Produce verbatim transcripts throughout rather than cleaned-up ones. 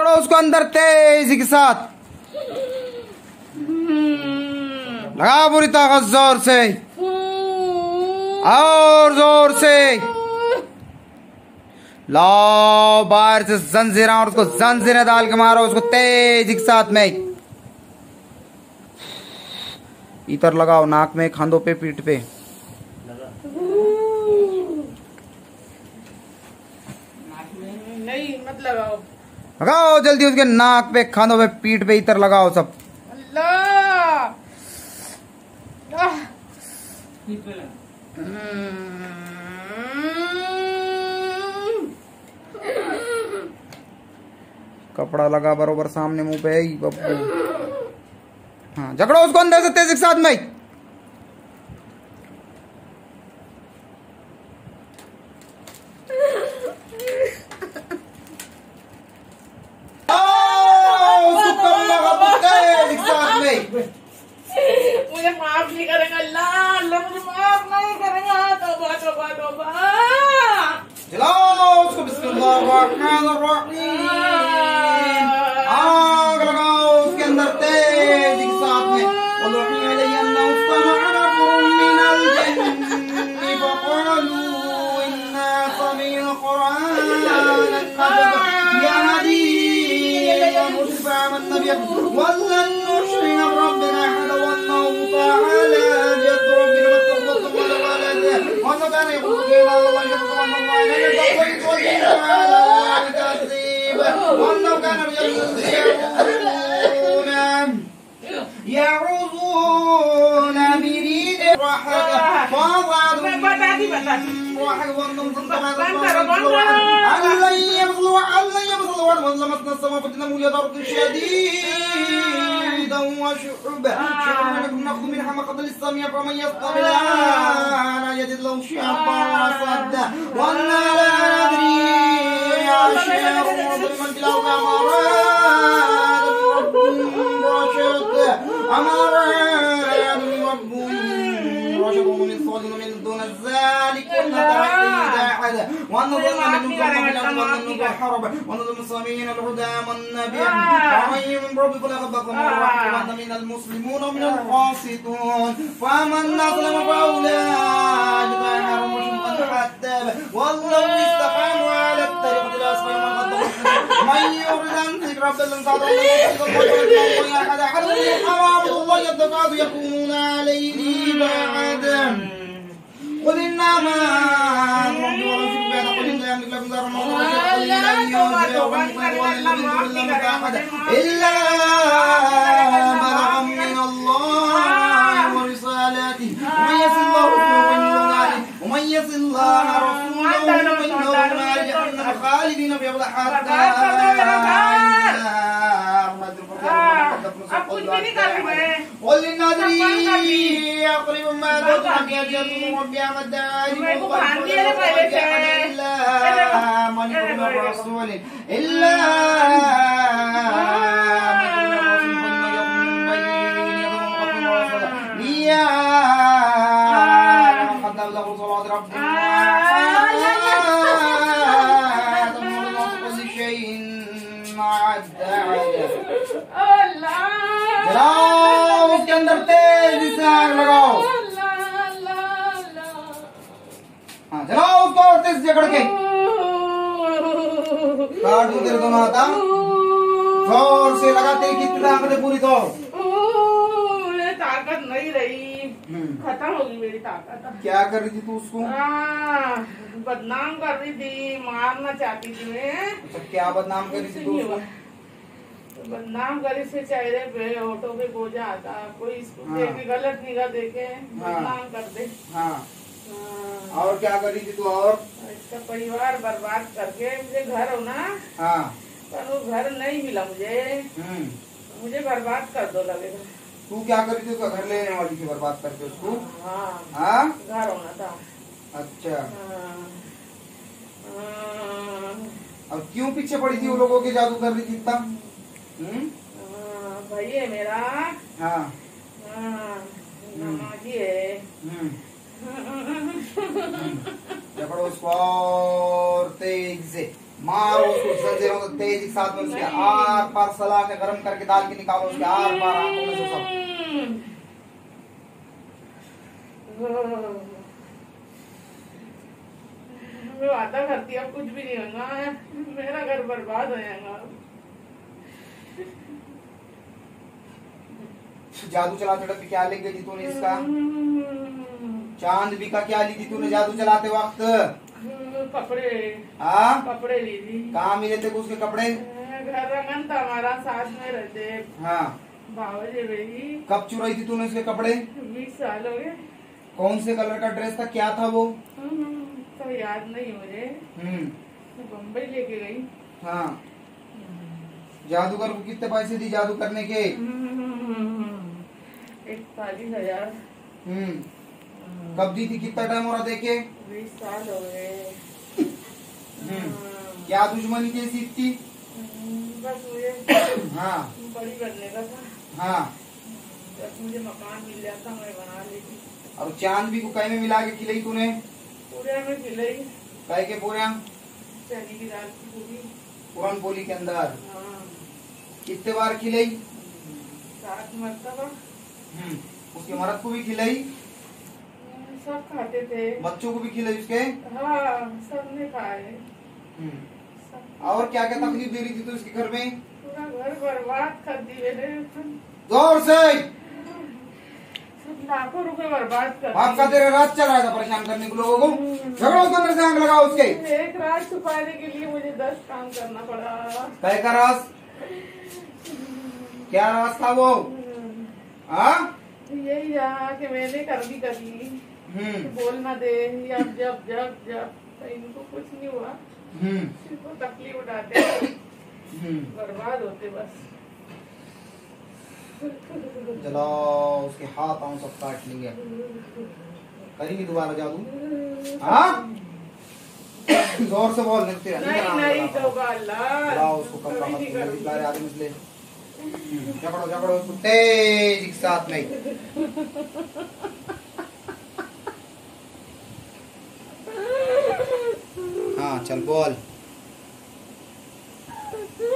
पकड़ो उसको अंदर तेजी के साथ, लगाओ पूरी ताकत, जोर से और जोर से लाओ बाहर से जंजीरें और उसको जंजीरें डाल के मारो उसको तेजी के साथ में। इतर लगाओ नाक में, खांदों पे, पीठ पे। नहीं मत लगाओ, लगाओ जल्दी उसके नाक पे, खानों पे, पीठ पे इतर लगाओ सब। अल्लाह कपड़ा लगा बरोबर सामने मुंह पे ही बब्बू। हाँ झगड़ो उसको अंदर से तेजी के साथ में। मुझे माफ नहीं करेगा अल्लाह, अल्लाह मुझे माफ नहीं करेगा। तौबा तौबा तौबा। जलाओ उसको बिस्मिल्लाह, आग लगाओ उसके अंदर तेजी के साथ में। मारो उसको जल्दी रहो तेजी के साथ में, उसके आर पार सला के गर्म करके दाल के निकालो, उसके आर पार आंखों में से सब। मैं वादा करती अब कुछ भी नहीं होगा, मेरा घर बर्बाद हो जाएगा। जादू चला चढ़ क्या लिख दी तूने इसका? चांद भी का क्या ली थी तूने जादू चलाते वक्त? कपड़े आ? कपड़े ली थी। कहाँ मिले थे उसके कपड़े? घर रमन था हमारा, साथ में रहते। हाँ। बावजी रही। कब चुराई थी तूने इसके कपड़े? बीस साल हो गए। कौन से कलर का ड्रेस था, क्या था वो? तो याद नहीं मुझे। हम्म। बम्बई लेके गई। हाँ। जादूगर को कितने पैसे दी जादू करने के? इकतालीस हजार। हम्म। कब दी थी, कितना टाइम हो रहा देखे? बीस साल हो गए। क्या दुश्मनी कैसी थी? बस मुझे हाँ बड़ी बनने का था। हाँ बस मुझे मकान मिल जाता मैं बना लेती। और चांद भी को कहीं में मिला के खिलाई तूने? पूरे में खिलाई। कहीं के पूरे चने की दाल की पूरी पुरान बोली के अंदर। हाँ। कितने बार खिलाई? सात मरतबा। हम्म। उसकी मरद को भी खिलाई? सब खाते थे। बच्चों को भी खिलाई उसके? हाँ सबने खाए। और क्या क्या तकलीफ दे रही थी तो इसके घर में? पूरा घर बर्बाद कर दिए थे। जोर से। सब लाखों रुपए बर्बाद कर। बाप का तेरा राज चल रहा था परेशान करने को लोगों को, झगड़ों के अंदर से आग लगाओ उसके। एक राज छुपाने के लिए मुझे दस काम करना पड़ा। कह का राज? क्या राज था वो? हाँ यही यहाँ कि मैंने कर दी कभी बोलना दे, अब जब जब जब तो इनको कुछ नहीं हुआ, इनको तकलीफ उठाते बर्बाद होते बस। जलाओ उसके हाथ पांव सब काट लिए। करेंगे दोबारा जादू? हाँ जोर से बोल सकते हैं। नहीं नहीं होगा अल्लाह। जलाओ उसको कपड़ा मत निकाले आदमी इसलिए। जकड़ो जकड़ो उसको तेज के साथ में। चल बोल।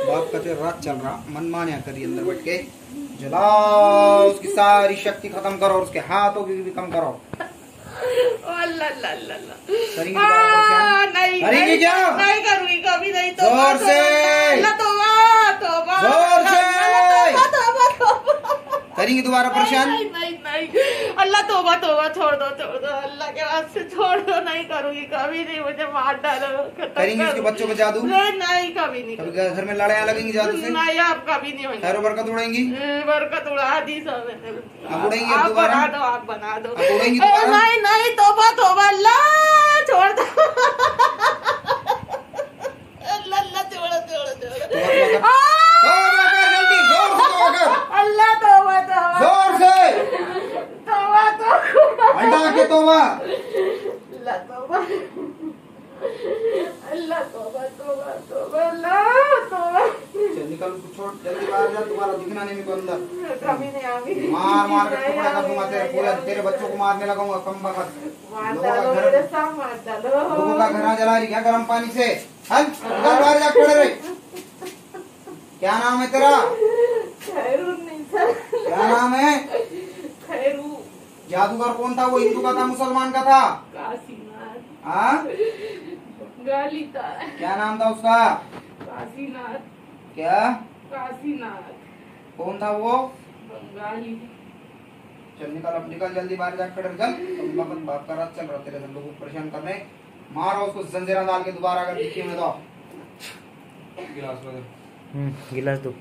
बाप का तेरा राज चल रहा, मनमानिया करी अंदर बैठ के। जलाओ उसकी सारी शक्ति खत्म करो, उसके हाथों की भी कम करो। अल्लाह अल्लाह अल्लाह। नहीं करेंगे क्या? नहीं करूंगी कभी नहीं। तो जोर से जोर से करेंगे दोबारा परेशान? नहीं नहीं नहीं। अल्लाह तोबा तोबा, छोड़ दो छोड़ दो, अल्लाह के वास्ते छोड़ दो, नहीं करूंगी कभी नहीं, मुझे मार डालो। करेंगे उसके बच्चों को जादू? नहीं नहीं कभी नहीं। कभी घर में लड़ाइयाँ लगेंगी जादू से? नहीं आप कभी नहीं होगी। घर बरकत उड़ेंगी? बरकत उड़ा दी सब। आप बना दो आप बना दो। नहीं नहीं तोबा तोबा अल्लाह छोड़ दो। अल्लाह छोड़ो छोड़ो छोड़ो। तोबा अल्लाह तोबा अल्लाह तोबा तोबा तोबा अल्लाह तोबा। चल निकल उसको छोड़, जल्दी बाहर जा, तुम्हारा दिखना नहीं मेरे को अंदर। कभी नहीं आऊंगी। मार मार के टुकड़ा कर दूंगा तेरे पूरे, तेरे बच्चों को मारने लगाऊंगा कमबख्त। मार डालो मेरे सब, मार डालो। लोगों का घर जला रही क्या गर्म पानी से? हट निकल बाहर जा, खड़े रहे। क्या नाम है तेरा? खैरुन। क्या नाम है? खैरू। जादूगर कौन था वो, हिंदू का था मुसलमान का था? काशीनाथ। हाँ गाली था। क्या नाम था उसका? काशीनाथ। क्या? काशीनाथ। कौन था वो? बंगाली। चल निकल अब निकल, जल्दी बाहर जा खड़े चल। बाप बाप का राज चल रहा तेरे लोगों को परेशान करने। मारो उसको जंजीरा डाल के दोबारा, अगर दिखी में दो गिलास दो। हम्म गिलास दो।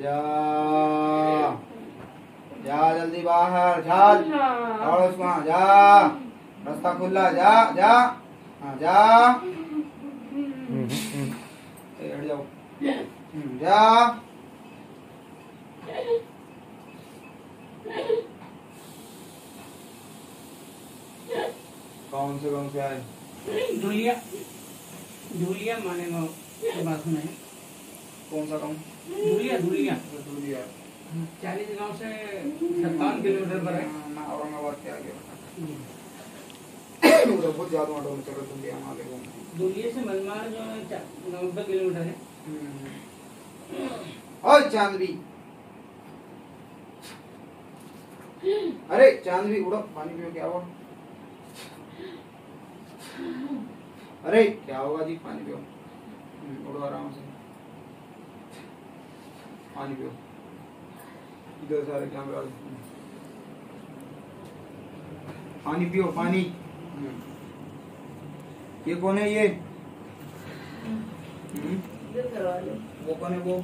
जा जा जल्दी बाहर जा, जा रास्ता खुला जा जा जा जाओ जा। कौन से कौन से आए? झूलिया झूलिया माने बात नहीं। कौन सा गाँव? धुलिया धुलिया धुलिया। चालीस गाँव से सत्तावन किलोमीटर पर है। औरंगाबाद के आगे नहीं हो रहा, बहुत ज्यादा ऑटो में चल रहा है दुलिया हमारे को। दुलिया से मनमाड़ जो है नब्बे किलोमीटर है। और चांदवी, अरे चांदवी उड़ो, पानी पियो। क्या हुआ? अरे क्या होगा जी, पानी पियो, उड़ो आराम से, पानी पियो। इधर सारे कैमरा, पानी पियो, पानी। ये कौन है? ये वो कौन है? वो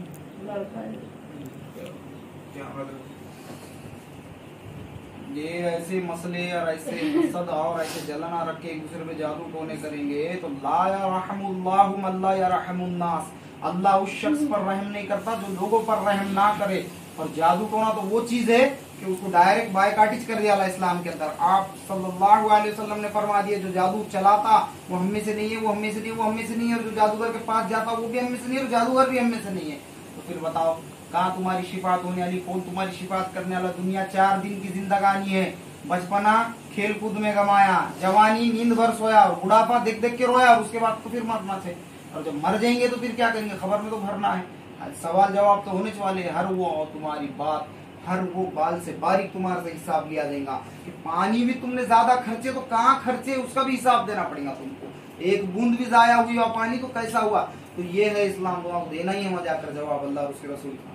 ये ऐसे मसले और ऐसे मकसद और ऐसे जलन रख के एक दूसरे पे जादू टोने करेंगे तो ला यरहमुल्लाहु मन ला यरहमुन्नास, अल्लाह उस शख्स पर रहम नहीं करता जो लोगों पर रहम ना करे। और जादू टोना तो वो चीज है कि उसको डायरेक्ट बायकाटिज कर दिया इस्लाम के अंदर। आप सल्लल्लाहु अलैहि वसल्लम ने फरमा दिया जो जादू चलाता वो हम में से नहीं है, वो हम में से नहीं, वो हम में से नहीं है, और जो जादूगर के पास जाता वो भी हम में से नहीं है, और जादूगर भी हम में से नहीं है। तो फिर बताओ कहाँ तुम्हारी शिफात होने वाली, कौन तुम्हारी शिफात करने वाला? दुनिया चार दिन की जिंदगानी है। बचपना खेल कूद में गंवाया, जवानी नींद भर सोया, बुढ़ापा देख देख के रोया, और उसके बाद तो फिर मरना थे। और जब मर जाएंगे तो फिर क्या करेंगे? खबर में तो भरना है, सवाल जवाब तो होने वाले। हर वो तुम्हारी बात, हर वो बाल से बारीक तुम्हारे से हिसाब लिया जाएगा कि पानी भी तुमने ज्यादा खर्चे तो कहाँ खर्चे, उसका भी हिसाब देना पड़ेगा तुमको। एक बूंद भी जाया हुई हुआ पानी तो कैसा हुआ? तो ये है इस्लाम, को देना ही है मजा कर जवाब अल्लाह उसके रसूल का।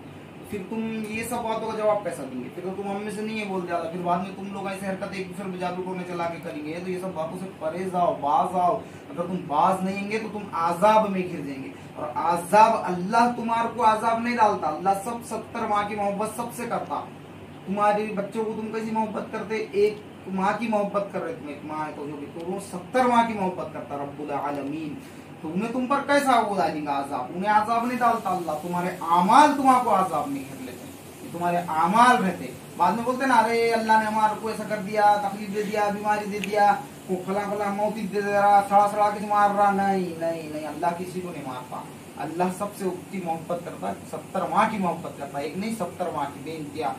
फिर तुम ये सब बातों का जवाब कैसा देंगे? फिर तो तुम हम में से नहीं है बोल जाता। फिर बाद में तुम लोग ऐसे हरकत एक दूसरे में जादू टोने चला के करेंगे। तो ये सब बातों से परेज आओ, बाज आओ। अगर तुम बाज नहीं होंगे तो तुम आजाब में घिर जाएंगे। और आजाब अल्लाह तुम्हारे को आजाब नहीं डालता, अल्लाह सब सत्तर माँ की मोहब्बत सबसे करता। तुम्हारे बच्चों को तुम कैसी मोहब्बत करते? एक माँ की मोहब्बत कर रहे, तुम एक माँ है तो जो भी सत्तर माँ की मोहब्बत करता रब्बुल आलमीन। तो उन्हें तुम पर कैसा वो डालेंगे आजाब? उन्हें आजाब नहीं डालता अल्लाह, तुम्हारे आमाल तुम्हारे आजाब नहीं कर लेते, तुम्हारे आमाल रहते। बाद में बोलते ना, अरे अल्लाह ने हमारे को ऐसा कर दिया, तकलीफ दे दिया, बीमारी दे दिया, वो फला फला मौत दे रहा, सड़ा सड़ा के मार रहा। नहीं नहीं नहीं, अल्लाह किसी को नहीं मारता। अल्लाह सबसे उतनी मोहब्बत करता, सत्तर माँ की मोहब्बत करता, एक नहीं सत्तर माँ की बेनतिया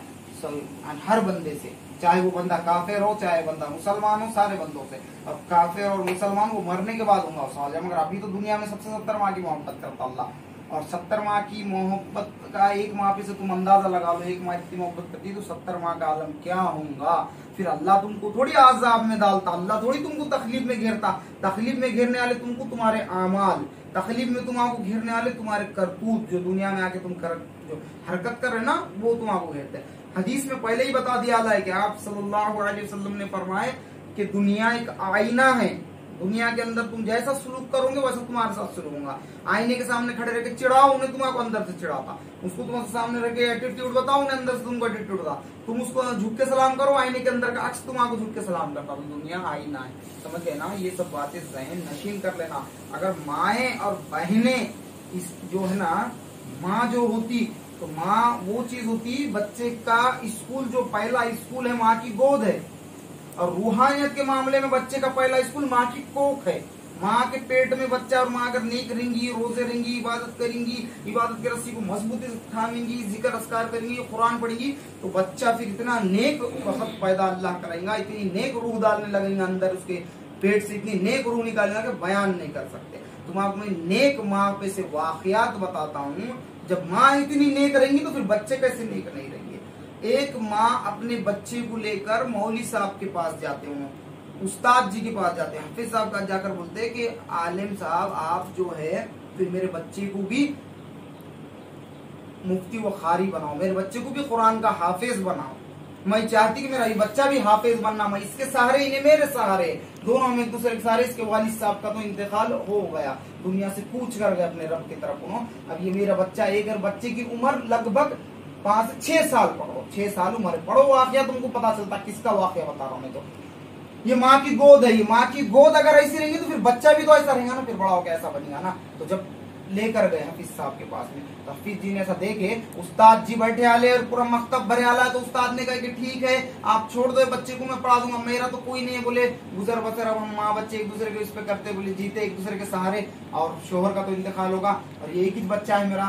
हर बंदे से, चाहे वो बंदा काफिर हो चाहे बंदा मुसलमान हो, सारे बंदों से। अब काफिर और मुसलमान वो मरने के बाद होगा उस मगर अभी तो दुनिया में सबसे सत्तर माह की मोहब्बत करता अल्लाह। और सत्तर माह की मोहब्बत का एक माह पे से तुम अंदाजा लगा लो, एक माह इतनी मोहब्बत करती तो सत्तर माह का आलम क्या होगा? फिर अल्लाह तुमको थोड़ी आजाब में डालता, अल्लाह थोड़ी तुमको तकलीफ में घेरता। तकलीफ में घेरने वाले तुमको तुम्हारे आमाल, तकलीफ में तुम्हारे घेरने वाले तुम्हारे करतूत, जो दुनिया में आके तुम कर जो हरकत कर रहे ना वो तुम्हारे घेरते हैं। हदीस में पहले ही बता दिया है कि आप सल्लल्लाहु अलैहि वसल्लम ने फरमाए कि दुनिया एक आईना है, दुनिया के अंदर तुम जैसा सलूक करोगे वैसा तुम्हारे साथ सलूक होगा। आईने के सामने खड़े रहकर चिढ़ाओ, उन्हें तुम्हारे अंदर से चिढ़ाता, उसको तुम्हारे सामने रह के एटीट्यूड बताओ, उन्हें अंदर से तुमको एटीट्यूड था। तुम उसको झुक के सलाम करो, आईने के अंदर का अक्ष तुम्हारे झुक के सलाम करता। दुनिया आईना है, समझ लेना। ये सब बातें जहन नशीन कर लेना। अगर माएँ और बहने इस जो है ना, माँ जो होती तो माँ वो चीज होती, बच्चे का स्कूल जो पहला स्कूल है माँ की गोद है। और रूहानियत के मामले में बच्चे का पहला स्कूल माँ की कोख है। माँ के पेट में बच्चा और माँ अगर नेक रहेंगी, रोजे रहेंगी, इबादत करेंगी, इबादत की रस्सी को मजबूती से थामेंगी, जिक्र अस्कार करेंगी, कुरान पढ़ेंगी, तो बच्चा फिर इतना नेक वक्त पैदा अल्लाह करेगा, इतनी नेक रूह डालने लगेगा अंदर, उसके पेट से इतनी नेक रूह निकालेगा कि बयान नहीं कर सकते। तुम्हारा मैं नेक माँ पे से वाकयात बताता हूँ। जब माँ इतनी नेक रहेंगी तो फिर बच्चे कैसे नेक नहीं रहेंगे? एक माँ अपने बच्चे को लेकर मौलवी साहब के पास जाते हैं, उस्ताद जी के पास जाते हैं, हाफिज साहब का जाकर बोलते हैं कि आलिम साहब आप जो है फिर मेरे बच्चे को भी मुफ्ती व खारी बनाओ, मेरे बच्चे को भी कुरान का हाफिज बनाओ, मैं चाहती कि मेरा ये बच्चा भी हाफिज बनना, मैं इसके सहारे, इन्हें मेरे सहारे, दोनों हम एक दूसरे के सहारे। इसके वालिद साहब का तो इंतकाल हो गया, दुनिया से कूच कर गए अपने रब की तरफ उन्होंने। अब ये मेरा बच्चा एक, और बच्चे की उम्र लगभग पांच छह साल पढ़ो, छह साल उम्र पढ़ो, वाकया तुमको पता चलता। किसका वाकया बता रहा हूँ मैं? तो ये माँ की गोद है, ये माँ की गोद अगर ऐसी रहेगी तो फिर बच्चा भी तो ऐसा रहेगा ना, फिर बड़ा होकर ऐसा बनेगा ना। तो जब लेकर गए हफीज साहब के पास में, तो हफीज जी ने ऐसा देखे, उस्ताद जी बैठे आले और पूरा मकतब भरे आला। तो उस्ताद ने कहा कि ठीक है आप छोड़ दो, बच्चे को मैं पढ़ा दूंगा, मेरा तो कोई नहीं है। बोले गुजर बसर अब हम माँ बच्चे एक दूसरे के उस पे करते, बोले जीते एक दूसरे के सहारे। और शोहर का तो इंतकाल होगा, और ये एक ही बच्चा है मेरा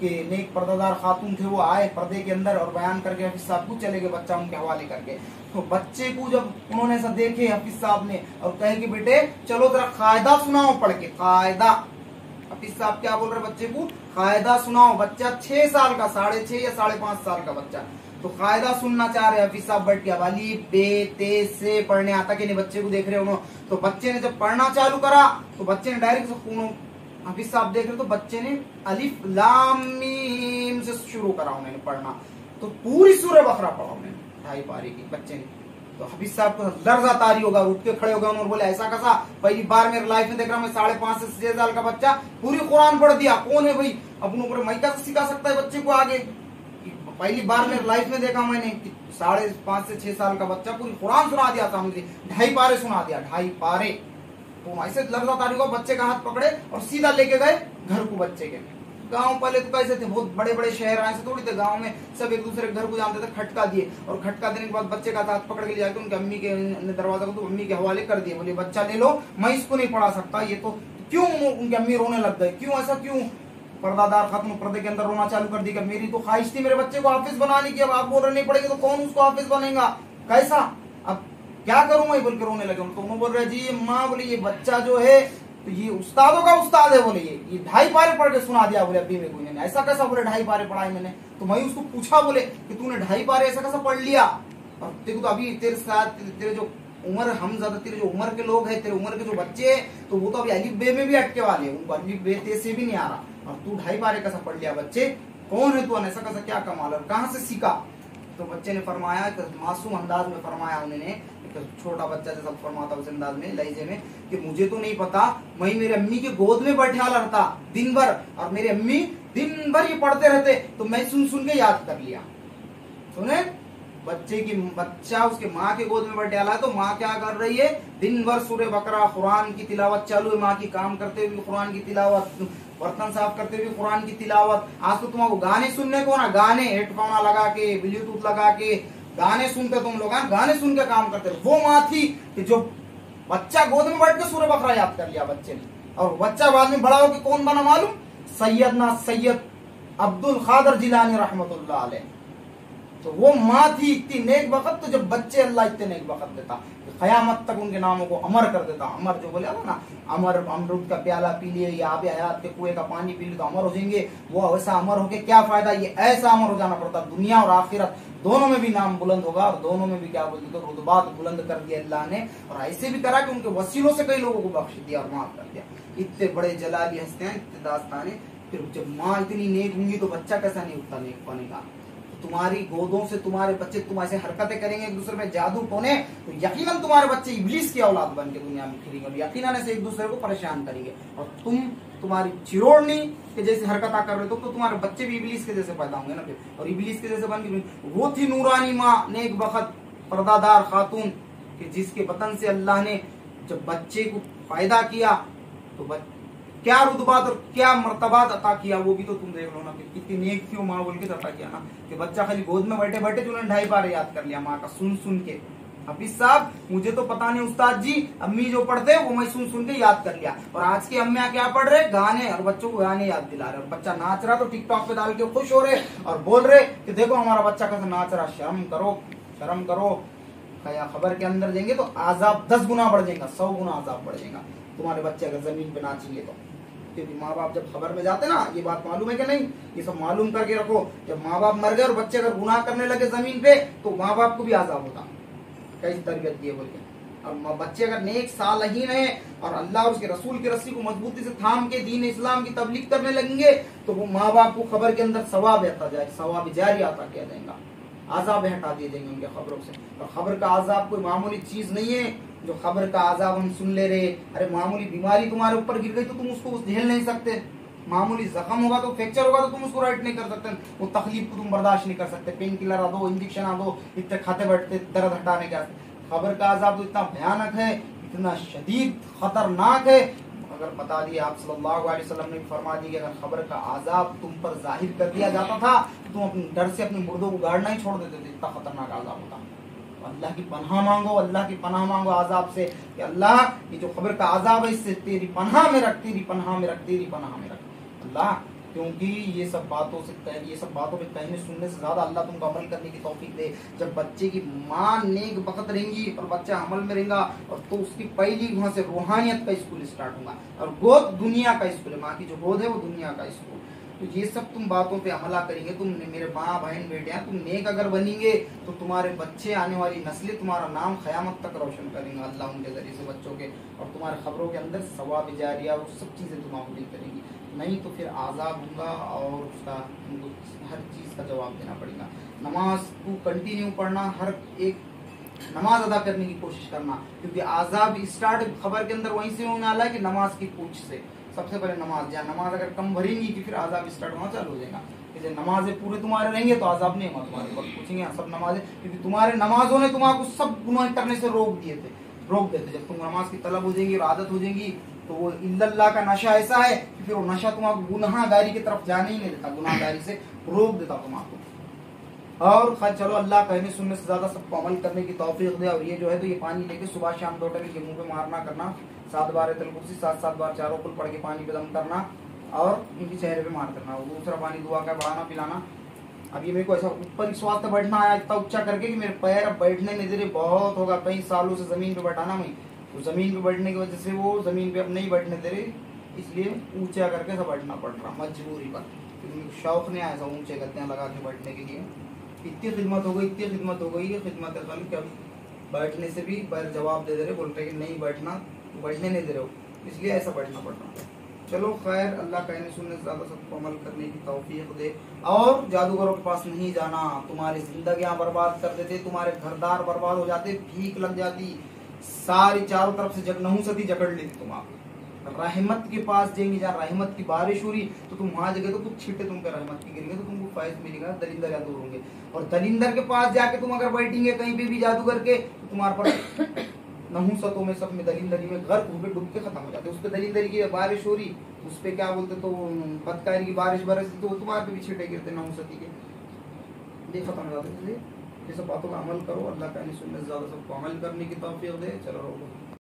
कि नेक पर्दादार खातून थे, वो आए पर्दे के अंदर और बयान करके हफीज साहब को चले गए बच्चा उनके हवाले करके। तो बच्चे को जब उन्होंने ऐसा देखे हफीज साहब ने और कहे कि बेटे चलो जरा कायदा सुनाओ पढ़ के, कायदा। हफीज साहब क्या बोल रहे बच्चे को, कायदा सुनाओ। बच्चा छह साल का, साढ़े छह या साढ़े पांच साल का बच्चा, तो कायदा सुनना चाह रहे हफीज साहब बैठ के। अब अली बे ते से पढ़ने आता कि नहीं बच्चे को देख रहे हो। तो बच्चे ने जब पढ़ना चालू करा तो बच्चे ने डायरेक्ट हफीज साहब देख रहे तो बच्चे ने अलिफ लाम मीम से शुरू करा उन्होंने पढ़ना, तो पूरी सूरह बकरा पढ़ा उन्होंने ढाई पारी की बच्चे ने। तो हफीज साहब को लर्जा तारी होगा, उठ के खड़े हो गए और बोले ऐसा कैसा, पहली बार मेरे लाइफ में देख रहा हूं मैं, साढ़े पांच से छह साल का बच्चा पूरी कुरान पढ़ दिया। कौन है भाई, अपने ऊपर मैं कैसे सिखा सकता है बच्चे को आगे। पहली बार मेरे लाइफ में देखा मैंने साढ़े पांच से छह साल का बच्चा पूरी कुरान सुना दिया था मुझे, ढाई पारे सुना दिया, ढाई पारे। तो ऐसे लर्जा तारी को बच्चे का हाथ पकड़े और सीधा लेके गए घर को बच्चे के। गांव पहले तो कैसे थे, बहुत बड़े बड़े शहर आए से थोड़ी थे, गांव में सब एक दूसरे घर को जानते थे। खटका दिए और खटका देने के बाद बच्चे का हाथ पकड़ के ले जाकर उनकी अम्मी के दरवाजा को तो अम्मी के हवाले कर दिए, बोले बच्चा ले लो, मैं इसको नहीं पढ़ा सकता। ये तो क्यों उनकी अम्मी रोने लग गए, क्यों ऐसा क्यों, पर्दादार खातून पर्दे के अंदर रोना चालू कर दी कि मेरी तो ख्वाहिश थी मेरे बच्चे को हाफिज बनाने की, अब आप बोल रहे नहीं पड़ेगा तो कौन उसको हाफिज बनेगा, कैसा अब क्या करूं मैं, बोल के रोने लगे। तो उन्होंने बोल रहे जी माँ, बोले ये बच्चा जो है तो ये उस्तादों का उस्ताद है, बोले ये ये ढाई पारे पढ़ के सुना दिया, बोले अभी मेरे को मैंने ऐसा कैसा, बोले ढाई पारे पढ़ाई मैंने। तो मैं उसको पूछा बोले कि तूने ढाई पारे ऐसा कैसा पढ़ लिया, और देखो तो अभी तेरे साथ तेरे जो उम्र हम ज्यादा तेरे जो उम्र के लोग हैं, तेरे उम्र के जो बच्चे हैं तो वो तो अभी अलिफ बे में भी अटके वाले हैं, उनको अलिफ बे ते से भी नहीं आ रहा, और तू ढाई पारे कैसा पढ़ लिया बच्चे, कौन है तू, ऐसा कैसा क्या कमाल और कहाँ से सीखा। तो बच्चे ने फरमाया, मासूम अंदाज में फरमाया उन्होंने, छोटा बच्चा जैसा फरमाता उस अंदाज में लहजे में, कि मुझे तो नहीं पता, मैं मेरी अम्मी की गोद में बैठा रहता दिन भर और मेरी अम्मी दिन भर ये पढ़ते रहते, तो मैं सुन सुन के याद कर लिया। सुने बच्चे की, बच्चा उसके माँ के गोद में बैठे आला है, तो माँ क्या कर रही है, दिन भर सूरह बकरा कुरान की तिलावत चालू है, माँ की काम करते हुए कुरान की तिलावत, बर्तन साफ करते हुए कुरान की तिलावत। आज तो तुम्हारे गाने सुनने को ना, गाने हेडफोन लगा के ब्लूटूथ लगा के गाने सुनते तुम लोग, गाने सुन के काम करते। वो माँ थी कि जो बच्चा गोद में बैठ के सूरह बकरा याद कर लिया बच्चे ने, और बच्चा बाद में बड़ा होकर कौन बना मालूम, सैयदना सैयद अब्दुल कादिर जिलानी रहमतुल्लाह अलैह। तो वो माँ थी इतनी नेक बखत, तो जब बच्चे अल्लाह इतने नेक बखत देता कि क़यामत तक उनके नामों को अमर कर देता। अमर जो बोले ना, अमर अमरूद का प्याला पी लिए या आब हयात के कुएं का पानी पी लिए तो अमर हो जाएंगे, वो ऐसा अमर होके क्या फायदा, ये ऐसा अमर हो जाना पड़ता, दुनिया और आखिरत दोनों में भी नाम बुलंद होगा और दोनों में भी क्या बोलते तो रुतबात बुलंद कर दिया अल्लाह ने, और ऐसे भी करा कि उनके वसीलों से कई लोगों को बख्श दिया और माफ कर दिया। इतने बड़े जलाली हंसते हैं, इतने दास्ताने। फिर जब माँ इतनी नेक होंगी तो बच्चा कैसा नहीं उठता नेक होने का। तुम्हारी गोदों से तुम्हारे बच्चे, तुम ऐसे हरकतें करेंगे एक दूसरे पे जादू टोने, तो यकीनन तुम्हारे बच्चे इब्लीस की औलाद बन के दुनिया में फिरेंगे और यकीनन ऐसे एक दूसरे को परेशान करेंगे। और तुम तुम्हारी चिरोड़नी के जैसे हरकत कर रहे हो तो तुम्हारे बच्चे भी इब्लीस के जैसे पैदा होंगे ना फिर, और इब्लीस के जैसे बन के। वो थी नूरानी माँ, नेक बखत पर्दादार खातून कि जिसके वतन से अल्लाह ने जब बच्चे को फायदा किया तो क्या रुतबात और क्या मर्तबात अता किया, वो भी तो तुम देख लो ना कि कितनी नेक थी वो माँ, बोल के अता किया ना कि बच्चा खाली गोद में बैठे बैठे उन्होंने ढाई बार याद कर लिया माँ का सुन सुन के। हफीज साहब मुझे तो पता नहीं उस्ताद जी, अम्मी जो पढ़ते वो मैं सुन सुन के याद कर लिया, और आज की अम्मियां क्या पढ़ रहे, गाने, और बच्चों को गाने याद दिला रहे, और बच्चा नाच रहा तो टिकटॉक पे डाल के खुश हो रहे और बोल रहे कि देखो हमारा बच्चा कैसा नाच रहा, शर्म करो शर्म करो। क्या खबर के अंदर देंगे तो आजाब दस गुना बढ़ जाएगा, सौ गुना आजाब बढ़ जाएगा तुम्हारे बच्चे अगर जमीन पे नाचेंगे तो। क्योंकि माँ बाप जब खबर में जाते ना, ये बात मालूम है कि नहीं, ये सब मालूम करके रखो, जब माँ बाप मर गए और बच्चे अगर गुनाह करने लगे जमीन पे तो माँ बाप को भी आजाब होता, कैसी तरबियत दिए बोल के। और बच्चे अगर नेक सालहीन है और अल्लाह उसके रसूल के रस्सी को मजबूती से थाम के दीन इस्लाम की तबलीग करने लगेंगे तो वो माँ बाप को खबर के अंदर सवाब आता जाए, सवाब जारी आता किया जाएगा, आजाब हटा दिए जाएंगे उनके खबरों से। और खबर का आजाब कोई मामूली चीज नहीं है, जो खबर का आजाब हम सुन ले रहे, अरे मामूली बीमारी तुम्हारे ऊपर गिर गई तो तुम उसको झेल नहीं सकते, मामूली जख्म होगा तो फ्रैक्चर होगा तो तुम उसको राइट नहीं कर सकते, वो तकलीफ को तुम बर्दाश्त नहीं कर सकते, पेन किलर आ दो, इंजेक्शन आ दो, इतने खाते बैठते दर्द हटाने के। खबर का आजाब तो इतना भयानक है, इतना शदीद खतरनाक है, अगर बता दिए आप सल्लल्लाहु अलैहि वसल्लम ने फरमा दी कि अगर खबर का आजाब तुम पर जाहिर कर दिया जाता था तो तुम अपने डर से अपने मुर्दों को गाड़ना ही छोड़ देते थे, इतना खतरनाक आजाब होता। अल्लाह की पनाह मांगो, अल्लाह की पनाह मांगो आजाब से कि अल्लाह ये जो खबर का आजाब है इससे तेरी पनाह में रख, तेरी पनाह में रख, तेरी पनाह में रख। अल्लाह क्योंकि ये सब बात हो सकता है, ये सब बातों पे कहने सुनने से ज्यादा अल्लाह तुमको अमल करने की तौफीक दे। जब बच्चे की माँ नेक बखत रहेंगी और बच्चा अमल में रहेगा और तो उसकी पहली वहाँ से रूहानियत का स्कूल स्टार्ट होगा। और गोद दुनिया का स्कूल है, माँ की जो गोद है वो दुनिया का स्कूल। तो ये सब तुम बातों पे अमला करेंगे, तुम मेरे माँ बहन बेटे तुम नेक अगर बनेंगे तो तुम्हारे बच्चे आने वाली नस्लें तुम्हारा नाम क़यामत तक रोशन करेंगे अल्लाह उनके जरिए से बच्चों के। और तुम्हारे खबरों के अंदर सवाब जारिया वो सब चीज़ें तुम आउटिंग करेंगी, नहीं तो फिर आज़ाब होगा और उसका तुमको हर चीज़ का जवाब देना पड़ेगा। नमाज को कंटिन्यू पढ़ना, हर एक नमाज अदा करने की कोशिश करना, क्योंकि आज़ाब स्टार्ट खबर के अंदर वहीं से होने वाला है कि नमाज की पूछ से। सबसे पहले नमाज, या नमाज अगर कम भरेंगी तो फिर आज़ाब स्टार्ट होना चालू हो जाएगा। जैसे नमाजें पूरे तुम्हारे रहेंगे तो आज़ाब नहीं होगा तुम्हारे ऊपर, पूछेंगे सब नमाजें, क्योंकि तुम्हारे नमाजों ने तुम्हारे सब गुनाह करने से रोक दिए थे रोक देते। जब तुम नमाज की तलब हो जाएगी और आदत हो जाएगी तो वो इल्लल्लाह का नशा ऐसा है कि फिर वो नशा तुम्हारे गुनाहगारी की तरफ जाने ही नहीं देता, गुनाहगारी से रोक देता तुम्हारे। और खैर चलो, अल्लाह कहने सुनने से ज्यादा सबको अमल करने की तौफीक दे। और ये जो है तो ये पानी लेके सुबह शाम दो टाइम मुंह पे मारना करना, सात बार आयतुल कुर्सी सात सात बार चारों कुल पढ़ के पानी पे दम करना और इनके चेहरे पे मार करना। दूसरा पानी दुआ का बढ़ाना पिलाना। अब ये मेरे को ऐसा ऊपर स्वास्थ्य बैठना आया इतना उच्चा करके कि मेरे पैर अब बैठने में जरिए बहुत होगा, कई सालों से जमीन पे बैठाना मैं, तो जमीन पे बैठने की वजह से वो जमीन पे अब नहीं बैठने दे रही, इसलिए ऊंचा करके सब बैठना पड़ रहा मजबूरी पर, क्योंकि शौक नहीं आया ऐसा ऊंचे गद्दे लगा के बैठने के लिए। इतनी खिदमत हो गई इतनी खिदमत हो गई कि खिदमत खाली कब बैठने से भी पर जवाब दे दे रहे, बोलते कि नहीं बैठना, बैठने नहीं दे रहे हो, इसलिए ऐसा बैठना पड़ रहा है। चलो खैर, अल्लाह कहने सुनने से ज़्यादा सबको अमल करने की तौफीक दे। और जादूगरों के पास नहीं जाना, तुम्हारी जिंदगियाँ बर्बाद कर देते, तुम्हारे घरदार बर्बाद हो जाते, भीख लग जाती, सारी चारों तरफ से जगनहू सती जकड़ लेती। तुम आप रहमत के पास जाएंगे, जहाँ रहमत की बारिश हो रही तो तुम वहाँ जगह तो कुछ छीटे तुम पे रहमत की गिरेंगे तो तुमको फायदा मिलेगा, दरिंदर या दूर होंगे। और दरिंदर के पास जाके तुम अगर बैठेंगे कहीं पे भी जादू करके तो तुम्हारे पर नहुसतों में सब में दरिंदरी में गर्क होकर डूब के खत्म हो जाते। उस पर दरिंदरी की बारिश हो रही, उस पर क्या बोलते तो बदकारी की बारिश बरसती तो तुम्हारे पे भी छीटे गिरते नहुसती के, ये खत्म हो जाते। ये सब बातों का अमल करो, अल्लाह कहने सुनने से ज़्यादा सबको अमल करने की तौफीक दे। चलो।